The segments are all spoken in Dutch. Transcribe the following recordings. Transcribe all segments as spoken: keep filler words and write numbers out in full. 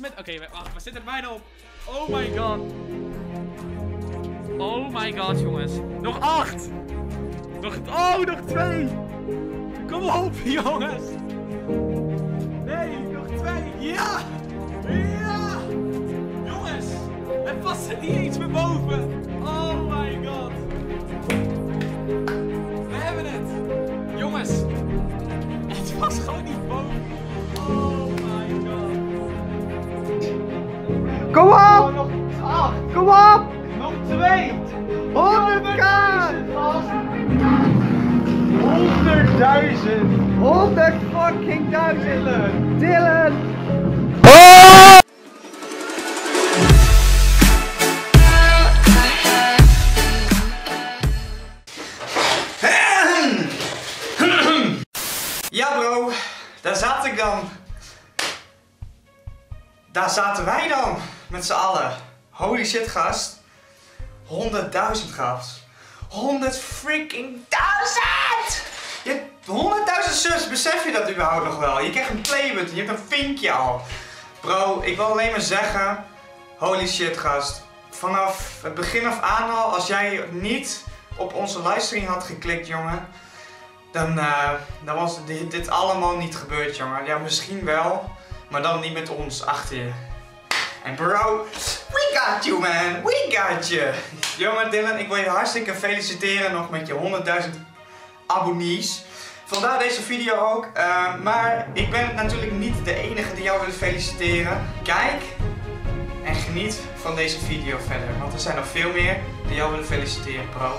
met... Oké, okay, wacht, we zitten er bijna op. Oh my god. Oh my god, jongens. Nog acht. Nog... Oh, nog twee. Kom op, jongens. Nee, nog twee. Ja. Ja. Jongens. Het was er niet eens meer boven. Oh my god. We hebben het. Jongens. Het was gewoon niet boven. Oh my god. Kom op! Nog acht. Kom op! Nog twee! honderdduizend! honderdduizend! honderd fucking duizend! Dylan! Dylan. Oh! Ja bro, daar zat ik dan. Daar zaten wij dan. Met z'n allen. Holy shit, gast. honderdduizend, gast. honderd freaking duizend! Je hebt honderdduizend subs, besef je dat überhaupt nog wel? Je krijgt een playbutton, je hebt een vinkje al. Bro, ik wil alleen maar zeggen... Holy shit, gast. Vanaf het begin af aan al, als jij niet op onze livestream had geklikt, jongen... Dan, uh, dan was dit, dit allemaal niet gebeurd, jongen. Ja, misschien wel, maar dan niet met ons achter je. En bro, we got you man, we got you. Jongen Dylan, ik wil je hartstikke feliciteren nog met je honderdduizend abonnees. Vandaar deze video ook. Uh, maar ik ben natuurlijk niet de enige die jou wil feliciteren. Kijk en geniet van deze video verder. Want er zijn nog veel meer die jou willen feliciteren, bro.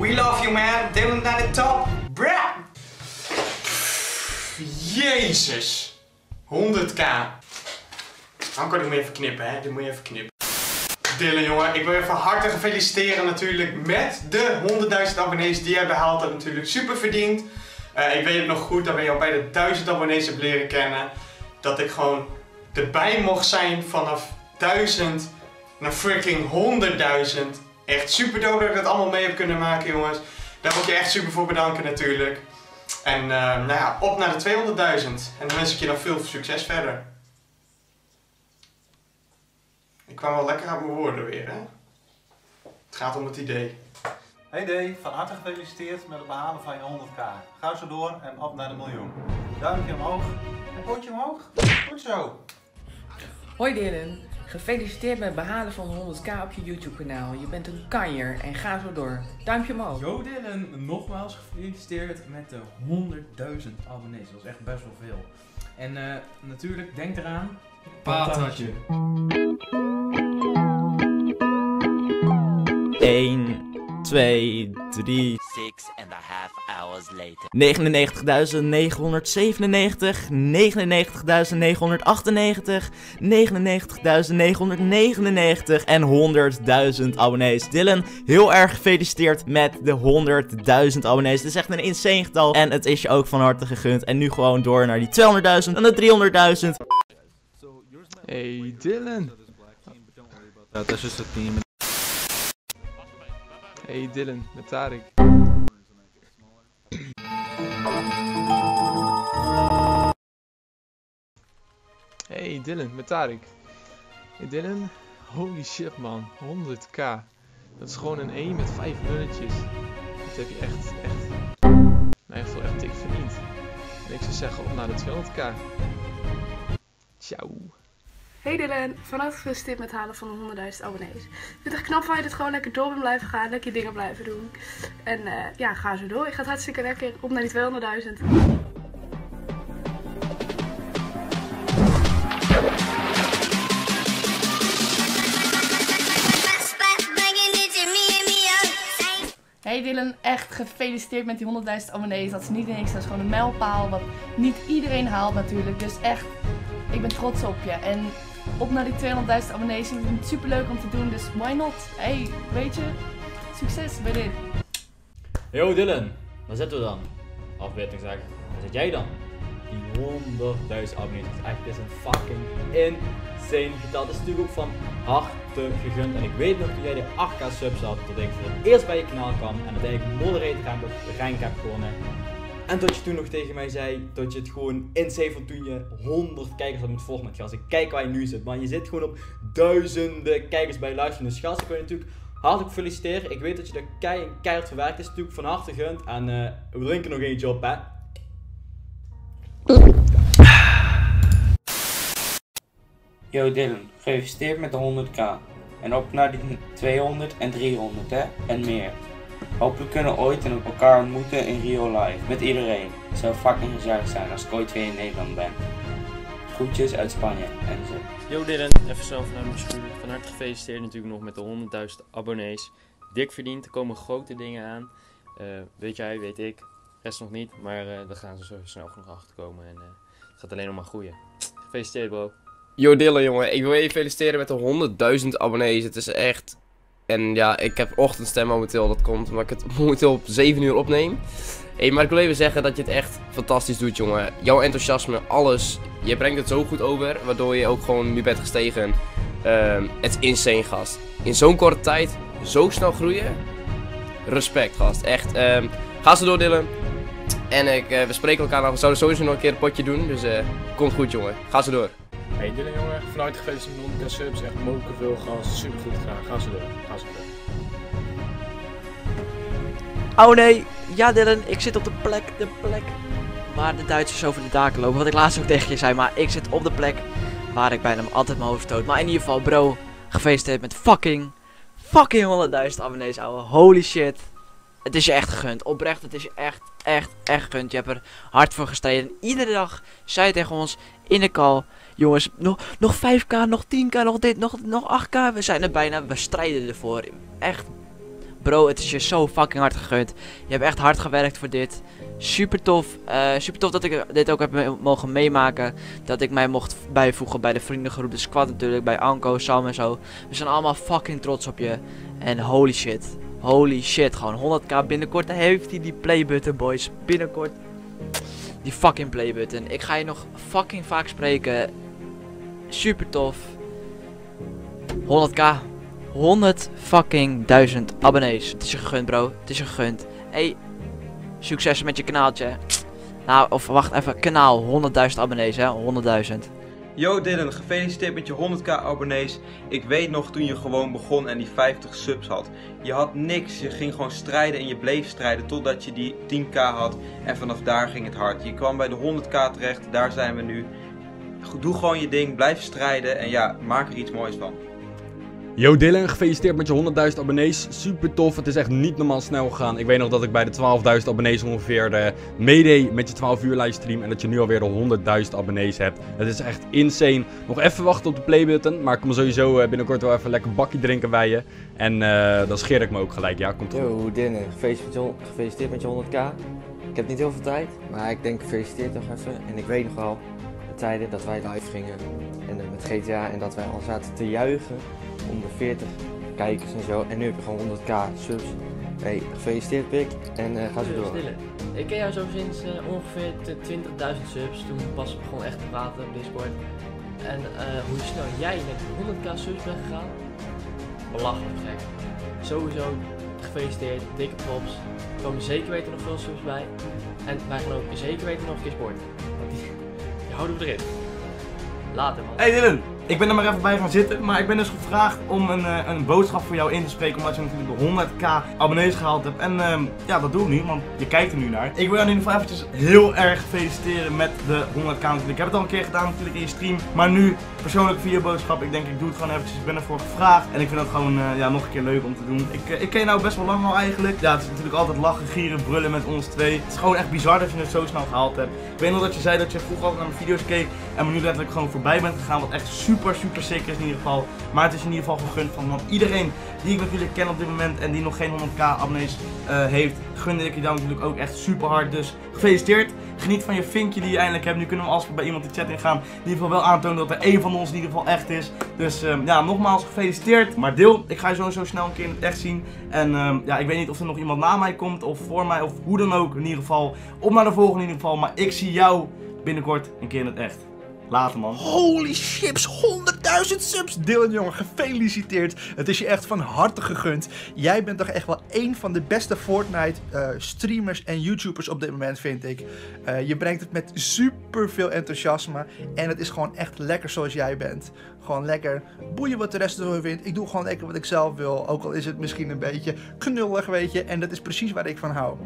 We love you man, Dylan naar de top. Bruh. Jezus. honderdduizend. Anko, die moet je even knippen, hè? Die moet je even knippen. Dylan, jongen, ik wil je van harte feliciteren natuurlijk met de honderdduizend abonnees die jij behaald hebt. Natuurlijk super verdiend. Uh, ik weet het nog goed dat we jou bij de duizend abonnees hebben leren kennen. Dat ik gewoon erbij mocht zijn vanaf duizend naar freaking honderdduizend. Echt super dope dat ik dat allemaal mee heb kunnen maken, jongens. Daar moet je echt super voor bedanken natuurlijk. En uh, nou ja, op naar de tweehonderdduizend. En dan wens ik je nog veel succes verder. Ik kwam wel lekker uit mijn woorden weer, hè? Het gaat om het idee. Hey Dave, van harte gefeliciteerd met het behalen van je honderdduizend. Ga zo door en op naar de miljoen. Duimpje omhoog en pootje omhoog. Goed zo. Hoi Dylan, gefeliciteerd met het behalen van honderdduizend op je YouTube kanaal. Je bent een kanjer en ga zo door. Duimpje omhoog. Yo Dylan, nogmaals gefeliciteerd met de honderdduizend abonnees. Dat is echt best wel veel. En uh, natuurlijk, denk eraan. Patatje. een, twee, drie. zes en een half hours later. negenennegentigduizend negenhonderdzevenennegentig, negenennegentigduizend negenhonderdachtennegentig, negenennegentigduizend negenhonderdnegenennegentig en honderdduizend abonnees. Dylan, heel erg gefeliciteerd met de honderdduizend abonnees. Dit is echt een insane getal en het is je ook van harte gegund. En nu gewoon door naar die tweehonderdduizend en de driehonderdduizend. Hey Dylan. Dat is dus het team. Hey Dylan, met Tarek. Hey Dylan, met Tarek. Hey Dylan, holy shit man, honderdduizend. Dat is gewoon een één met vijf nulletjes. Dat heb je echt, echt, mij heeft wel echt dik verdiend. En ik zou zeggen op naar de tweehonderdduizend. Ciao. Hey Dylan, van harte gefeliciteerd met het halen van de honderdduizend abonnees. Ik vind het echt knap van je dat gewoon lekker door bent blijven gaan, lekker dingen blijven doen. En uh, ja, ga zo door. Ik ga het hartstikke lekker op naar die tweehonderdduizend. Hey Dylan, echt gefeliciteerd met die honderdduizend abonnees. Dat is niet niks, dat is gewoon een mijlpaal wat niet iedereen haalt natuurlijk. Dus echt, ik ben trots op je. En op naar die tweehonderdduizend abonnees. Ik vind het super leuk om te doen, dus why not? Hey, weet je, succes bij dit. Yo Dylan, waar zitten we dan? Afbeelding zeg, waar zit jij dan? Die honderdduizend abonnees. Dat is echt is een fucking insane getal. Dat is natuurlijk ook van harte gegund. En ik weet nog dat jij de acht k subs had, dat ik voor het eerst bij je kanaal kwam en dat ik moderator rank heb gewonnen. En tot je toen nog tegen mij zei dat je het gewoon insane vond toen je honderd kijkers had met Fortnite, gast. Ik kijk waar je nu zit, man. Je zit gewoon op duizenden kijkers bij luisteren. Dus gast, ik wil je natuurlijk hartelijk feliciteren. Ik weet dat je de kei en keihard verwerkt is. Natuurlijk van harte gegund. En uh, we drinken nog eentje op, hè. Yo Dylan, gefeliciteerd met de honderd k. En op naar die tweehonderd en driehonderd, hè. En meer. Hopelijk kunnen we ooit en elkaar ontmoeten in real life. Met iedereen. Het zou fucking gezellig zijn als ik ooit weer in Nederland ben. Groetjes uit Spanje en zo. Yo Dylan, even zelf naar mijn schoenen. Van harte gefeliciteerd natuurlijk nog met de honderdduizend abonnees. Dik verdiend, er komen grote dingen aan. Uh, weet jij, weet ik. Rest nog niet, maar uh, daar gaan ze zo snel genoeg achter komen. En uh, het gaat alleen nog maar groeien. Gefeliciteerd, bro. Yo Dylan, jongen, ik wil je feliciteren met de honderdduizend abonnees. Het is echt... En ja, ik heb ochtendstem momenteel, dat komt omdat ik het momenteel op zeven uur opneem. Hey, maar ik wil even zeggen dat je het echt fantastisch doet, jongen. Jouw enthousiasme, alles. Je brengt het zo goed over, waardoor je ook gewoon nu bent gestegen. Uh, het is insane, gast. In zo'n korte tijd, zo snel groeien. Respect, gast. Echt. Uh, ga zo door, Dylan. En ik, uh, we spreken elkaar af. We zouden sowieso nog een keer een potje doen, dus uh, komt goed, jongen. Ga zo door. Hey Dylan, jongen, van harte gefeliciteerd met honderd k subs, echt mogelijk veel gas, super goed gedaan, ga ze door, ga ze door. Oh nee, ja Dylan, ik zit op de plek, de plek waar de Duitsers over de daken lopen, wat ik laatst ook tegen je zei, maar ik zit op de plek waar ik bijna altijd mijn hoofd stoot. Maar in ieder geval bro, gefeliciteerd met fucking, fucking honderdduizend abonnees ouwe, holy shit. Het is je echt gegund, oprecht, het is je echt, echt, echt gegund. Je hebt er hard voor gestreden. Iedere dag zei je tegen ons in de call, jongens, nog, nog vijf k, nog tien k, nog dit, nog, nog acht k. We zijn er bijna, we strijden ervoor. Echt, bro, het is je zo fucking hard gegund. Je hebt echt hard gewerkt voor dit. Super tof, uh, super tof dat ik dit ook heb me mogen meemaken. Dat ik mij mocht bijvoegen bij de vriendengroep, de squad natuurlijk, bij Anko, Sam en zo. We zijn allemaal fucking trots op je. En holy shit. Holy shit, gewoon honderd k binnenkort heeft hij die playbutton, boys. Binnenkort die fucking playbutton. Ik ga je nog fucking vaak spreken. Super tof. honderd k. honderd fucking duizend abonnees. Het is je gegund, bro. Het is je gegund. Hey, succes met je kanaaltje. Nou, of wacht even. Kanaal, honderdduizend abonnees, hè. honderdduizend. Yo Dylan, gefeliciteerd met je honderd k abonnees. Ik weet nog toen je gewoon begon en die vijftig subs had. Je had niks, je ging gewoon strijden en je bleef strijden totdat je die tien k had. En vanaf daar ging het hard. Je kwam bij de honderd k terecht, daar zijn we nu. Doe gewoon je ding, blijf strijden en ja, maak er iets moois van. Yo Dylan, gefeliciteerd met je honderdduizend abonnees. Super tof, het is echt niet normaal snel gegaan. Ik weet nog dat ik bij de twaalfduizend abonnees ongeveer uh, meedeed met je twaalf uur livestream. En dat je nu alweer de honderdduizend abonnees hebt. Het is echt insane. Nog even wachten op de playbutton. Maar ik kom sowieso uh, binnenkort wel even lekker bakje drinken bij je. En uh, dan scheer ik me ook gelijk. Ja, komt goed. Yo Dylan, gefeliciteerd met je honderd k. Ik heb niet heel veel tijd, maar ik denk gefeliciteerd nog even. En ik weet nog wel de tijden dat wij live gingen en uh, met G T A en dat wij al zaten te juichen. Om de veertig kijkers en zo. En nu heb je gewoon honderd k subs. Hey, gefeliciteerd Pik. En uh, ga zo door. Dylan, ik ken jou zo sinds uh, ongeveer twintigduizend subs. Toen pas begon echt te praten op Discord. En uh, hoe snel jij met honderd k subs bent gegaan. Belachelijk gek. Sowieso gefeliciteerd. Dikke props. Er komen zeker weten nog veel subs bij. En wij gaan ook zeker weten nog een keer sporten. Want die, die houden we erin. Later man. Hey Dylan! Ik ben er maar even bij gaan zitten, maar ik ben dus gevraagd om een, uh, een boodschap voor jou in te spreken. Omdat je natuurlijk de honderd k abonnees gehaald hebt. En uh, ja, dat doe ik nu, want je kijkt er nu naar. Ik wil jou in ieder geval eventjes heel erg feliciteren met de honderd k natuurlijk. Ik heb het al een keer gedaan natuurlijk in je stream. Maar nu, persoonlijk via boodschap, ik denk ik doe het gewoon eventjes. Ik ben ervoor gevraagd en ik vind dat gewoon uh, ja, nog een keer leuk om te doen. Ik, uh, ik ken je nou best wel lang al eigenlijk. Ja, het is natuurlijk altijd lachen, gieren, brullen met ons twee. Het is gewoon echt bizar dat je het zo snel gehaald hebt. Ik weet nog dat je zei dat je vroeger altijd naar mijn video's keek. En maar nu letterlijk gewoon voorbij bent gegaan, wat echt super. Super, super zeker is in ieder geval. Maar het is in ieder geval gegund van want iedereen die ik natuurlijk ken op dit moment en die nog geen honderd k abonnees uh, heeft, gunde ik je dan natuurlijk ook echt super hard. Dus gefeliciteerd. Geniet van je vinkje die je eindelijk hebt. Nu kunnen we alsnog bij iemand de chat ingaan. Die in ieder geval wel aantonen dat er één van ons in ieder geval echt is. Dus um, ja, nogmaals gefeliciteerd. Maar deel, ik ga je sowieso snel een keer in het echt zien. En um, ja, ik weet niet of er nog iemand na mij komt of voor mij of hoe dan ook. In ieder geval op naar de volgende in ieder geval. Maar ik zie jou binnenkort een keer in het echt. Later man. Holy chips, honderd k duizend subs. Dylan, jongen, gefeliciteerd. Het is je echt van harte gegund. Jij bent toch echt wel één van de beste Fortnite uh, streamers en YouTubers op dit moment, vind ik. Uh, je brengt het met super veel enthousiasme. En het is gewoon echt lekker zoals jij bent. Gewoon lekker boeien wat de rest ervan vindt. Ik doe gewoon lekker wat ik zelf wil. Ook al is het misschien een beetje knullig, weet je. En dat is precies waar ik van hou.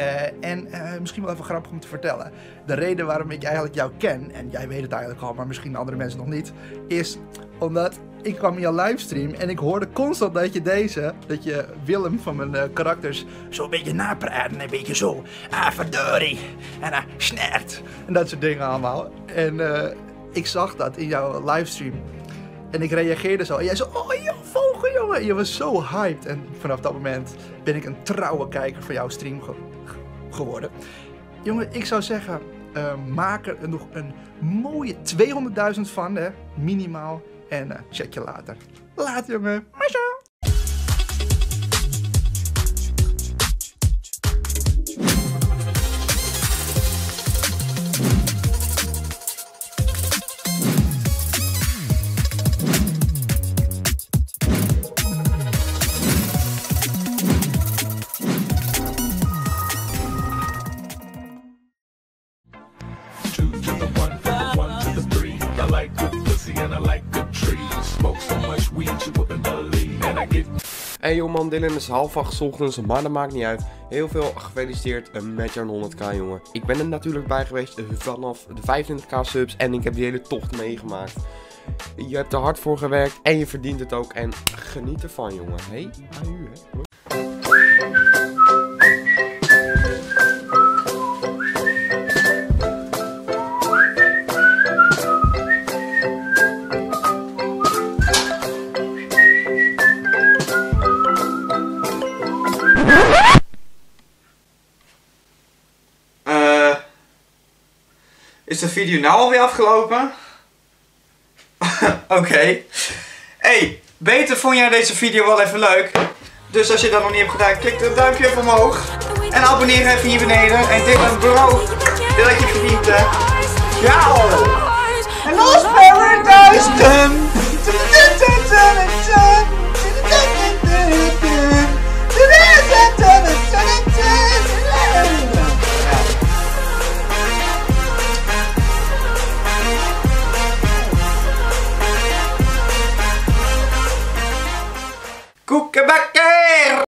Uh, en uh, misschien wel even grappig om te vertellen. De reden waarom ik eigenlijk jou ken, en jij weet het eigenlijk al, maar misschien andere mensen nog niet, is omdat ik kwam in jouw livestream en ik hoorde constant dat je deze, dat je Willem van mijn uh, karakters zo een beetje napraten, een beetje zo, ah verdorie, en ah snert, en dat soort dingen allemaal. En uh, ik zag dat in jouw livestream. En ik reageerde zo. En jij zo, oh joh, vogel jongen. Je was zo hyped. En vanaf dat moment ben ik een trouwe kijker van jouw stream ge geworden. Jongen, ik zou zeggen, uh, maak er nog een mooie tweehonderdduizend van, hè, minimaal. En uh, check je later. Later, jongen. Masha. Hey joh man, Dylan is half acht ochtends, maar dat maakt niet uit. Heel veel gefeliciteerd met jouw honderd k jongen. Ik ben er natuurlijk bij geweest vanaf de vijfentwintig k subs en ik heb die hele tocht meegemaakt. Je hebt er hard voor gewerkt en je verdient het ook en geniet ervan jongen. Hey, aju hè. Is de video nou alweer afgelopen? Oké. Okay. Hey, beter vond jij deze video wel even leuk? Dus als je dat nog niet hebt gedaan, klik dat duimpje even omhoog. En abonneer even hier beneden. En Dylan, bro, wil dat je verdient, hè? Ja hoor! En los Paradise! Back